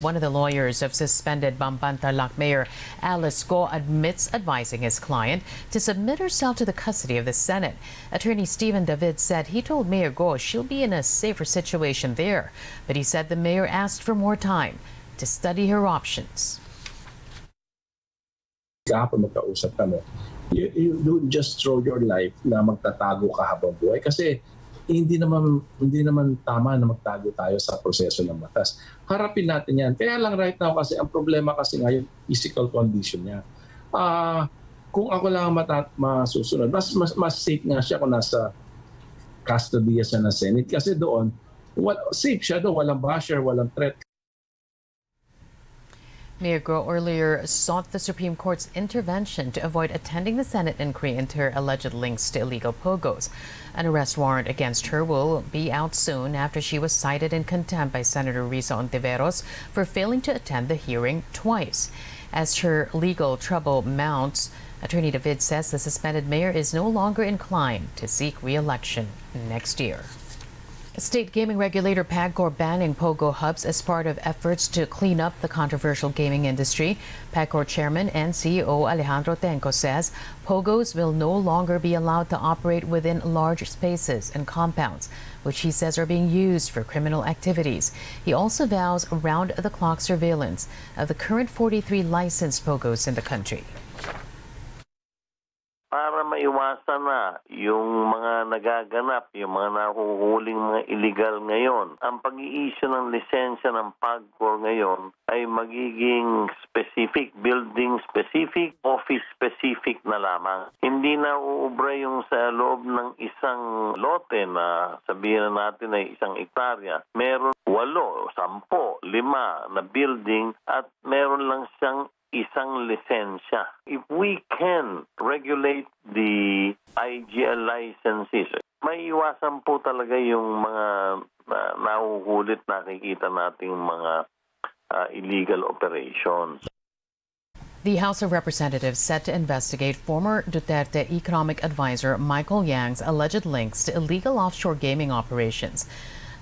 One of the lawyers of suspended Bambantaklak Mayor Alice Guo admits advising his client to submit herself to the custody of the Senate. Attorney Stephen David said he told Mayor Guo she'll be in a safer situation there, but he said the mayor asked for more time to study her options. You just throw your life na magtatago ka habang buhay kasi hindi naman tama na magtago tayo sa proseso ng batas. Harapin natin yan. Kaya lang right now kasi ang problema kasi ngayon, physical condition niya. Kung ako lang masusunod, mas safe nga siya kung nasa custody siya ng Senate. Kasi doon, safe siya doon. Walang basher, walang threat. Mayor Guo earlier sought the Supreme Court's intervention to avoid attending the Senate inquiry into her alleged links to illegal pogos. An arrest warrant against her will be out soon after she was cited in contempt by Senator Risa Hontiveros for failing to attend the hearing twice. As her legal trouble mounts, Attorney David says the suspended mayor is no longer inclined to seek re-election next year. State gaming regulator PAGCOR banning pogo hubs as part of efforts to clean up the controversial gaming industry. PAGCOR Chairman and CEO Alejandro Tenco says pogos will no longer be allowed to operate within large spaces and compounds, which he says are being used for criminal activities. He also vows round-the-clock surveillance of the current 43 licensed pogos in the country. Para maiwasan na yung mga nagaganap, yung mga nakuhuling mga illegal ngayon, ang pag-i-issue ng lisensya ng PAGCOR ngayon ay magiging specific, building specific, office specific na lamang. Hindi na uubra yung sa loob ng isang lote na sabihin natin ay isang hektarya. Meron 8, 10, 5 na building at meron lang siyang isang lisensya. If we can regulate the IGL licenses, may iwasan po talaga yung mga nahuhulit nakikita nating mga illegal operations. The House of Representatives set to investigate former Duterte economic advisor Michael Yang's alleged links to illegal offshore gaming operations.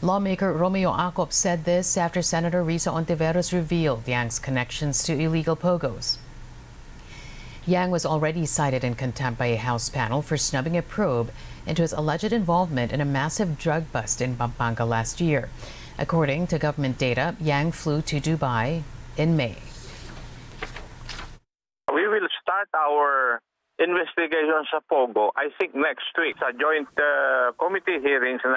Lawmaker Romeo Acop said this after Senator Risa Hontiveros revealed Yang's connections to illegal pogos. Yang was already cited in contempt by a House panel for snubbing a probe into his alleged involvement in a massive drug bust in Pampanga last year. According to government data, Yang flew to Dubai in May. We will start our investigation sa Pogo, I think next week sa joint committee hearings ng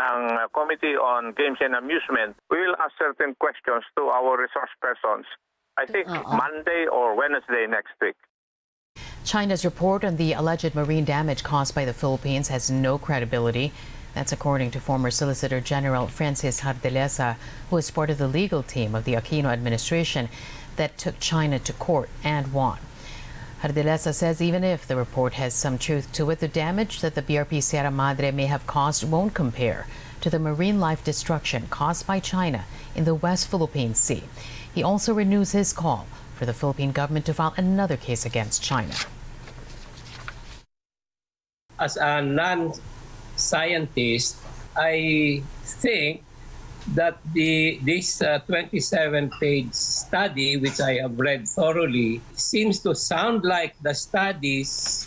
Committee on Games and Amusement. We will ask certain questions to our resource persons. I think Monday or Wednesday next week. China's report on the alleged marine damage caused by the Philippines has no credibility. That's according to former Solicitor General Francis Jardeleza, who is part of the legal team of the Aquino administration that took China to court and won. Jardeleza says even if the report has some truth to it, the damage that the BRP Sierra Madre may have caused won't compare to the marine life destruction caused by China in the West Philippine Sea. He also renews his call for the Philippine government to file another case against China. As a non-scientist, I think that this 27-page study, which I have read thoroughly, seems to sound like the studies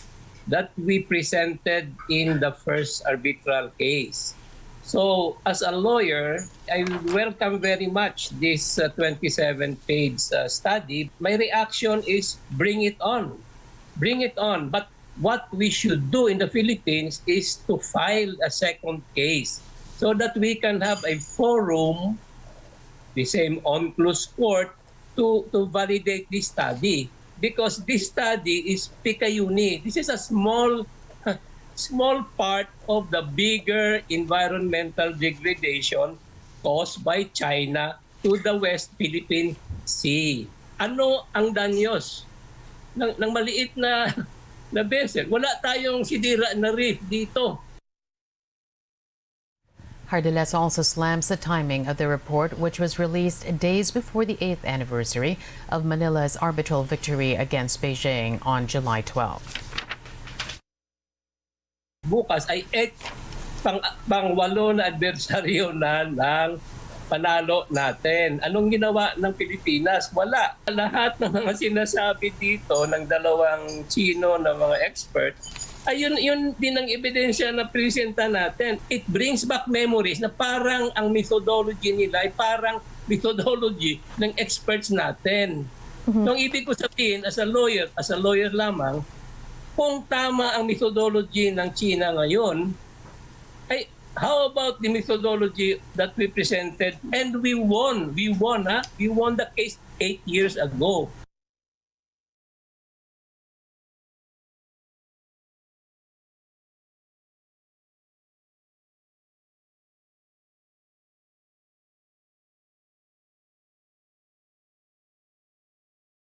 that we presented in the first arbitral case. So as a lawyer, I welcome very much this 27-page study. My reaction is bring it on. Bring it on. But what we should do in the Philippines is to file a second case, so that we can have a forum, the same on-close court, to validate this study. Because this study is picayune. This is a small part of the bigger environmental degradation caused by China to the West Philippine Sea. Ano ang danyos ng maliit na vessel? Wala tayong sidira na reef dito. Jardeleza also slams the timing of the report, which was released days before the 8th anniversary of Manila's arbitral victory against Beijing on July 12. Bukas ay 8 pang-walo na adversaryo na ng panalo natin. Anong ginawa ng Pilipinas? Wala. Lahat ng mga sinasabi dito ng dalawang Chino na mga expert, ayun yun din ang ebidensya na presenta natin. It brings back memories na parang ang methodology nila ay parang methodology ng experts natin. Mm-hmm. So ang ibig ko sabihin, as a lawyer lamang, kung tama ang methodology ng China ngayon, ay how about the methodology that we presented and we won? We won the case 8 years ago.